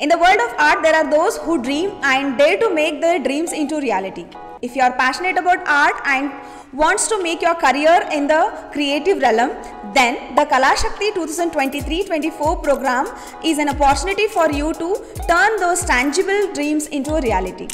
In the world of art, there are those who dream and dare to make their dreams into reality. If you are passionate about art and wants to make your career in the creative realm, then the Kala Shakti 2023-24 program is an opportunity for you to turn those tangible dreams into a reality.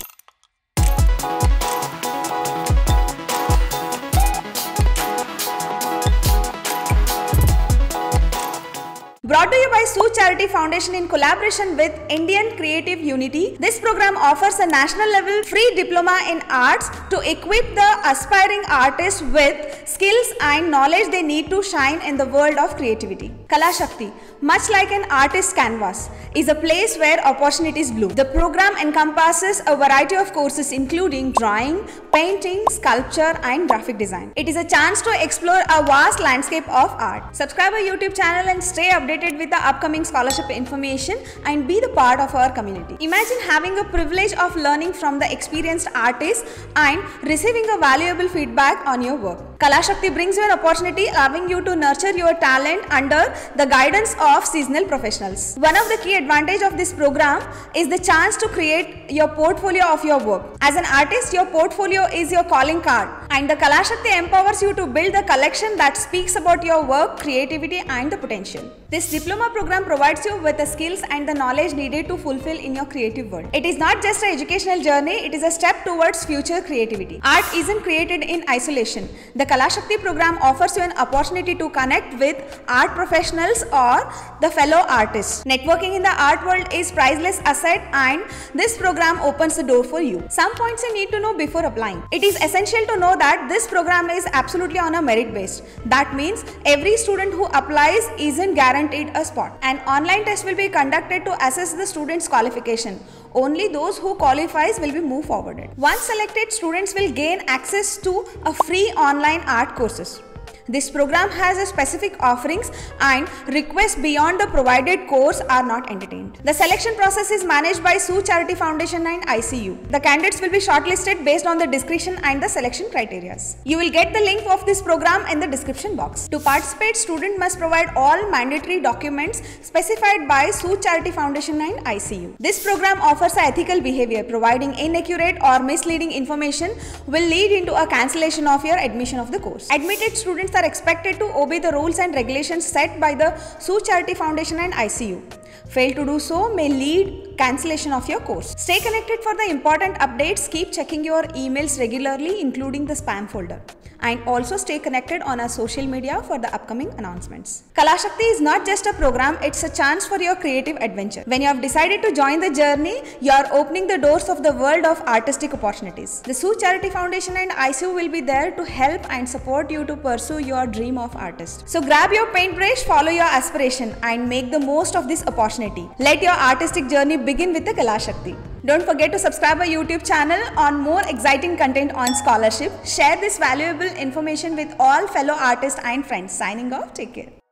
Brought to you by Sood Charity Foundation in collaboration with Indian Creative Unity, this program offers a national level free diploma in arts to equip the aspiring artists with skills and knowledge they need to shine in the world of creativity. Kala Shakti, much like an artist's canvas, is a place where opportunities bloom. The program encompasses a variety of courses including drawing, painting, sculpture and graphic design. It is a chance to explore a vast landscape of art. Subscribe our YouTube channel and stay updated with the upcoming scholarship information and be the part of our community. Imagine having a privilege of learning from the experienced artists and receiving a valuable feedback on your work. Kala Shakti brings you an opportunity allowing you to nurture your talent under the guidance of seasonal professionals. One of the key advantages of this program is the chance to create your portfolio of your work. As an artist, your portfolio is your calling card, and the Kala Shakti empowers you to build a collection that speaks about your work, creativity and the potential. This diploma program provides you with the skills and the knowledge needed to fulfill in your creative world. It is not just an educational journey, it is a step towards future creativity. Art isn't created in isolation. The Kala Shakti program offers you an opportunity to connect with art professionals or the fellow artists. Networking in the art world is a priceless asset, and this program opens the door for you. Some points you need to know before applying. It is essential to know that this program is absolutely on a merit based. That means every student who applies isn't guaranteed a spot. An online test will be conducted to assess the student's qualification. Only those who qualifies will be moved forwarded. Once selected, students will gain access to a free online art courses. This program has a specific offerings and requests beyond the provided course are not entertained. The selection process is managed by Sood Charity Foundation and ICU. The candidates will be shortlisted based on the discretion and the selection criteria. You will get the link of this program in the description box. To participate, student must provide all mandatory documents specified by Sood Charity Foundation and ICU. This program offers ethical behavior. Providing inaccurate or misleading information will lead into a cancellation of your admission of the course. Admitted students are expected to obey the rules and regulations set by the Sood Charity Foundation and ICU. Fail to do so may lead cancellation of your course. Stay connected for the important updates. Keep checking your emails regularly, including the spam folder. And also stay connected on our social media for the upcoming announcements. Kala Shakti is not just a program, it's a chance for your creative adventure. When you have decided to join the journey, you are opening the doors of the world of artistic opportunities. The Sood Charity Foundation and ICU will be there to help and support you to pursue your dream of artist. So grab your paintbrush, follow your aspiration and make the most of this opportunity. Let your artistic journey begin with the Kala Shakti. Don't forget to subscribe our YouTube channel on more exciting content on scholarship. Share this valuable information with all fellow artists and friends. Signing off. Take care.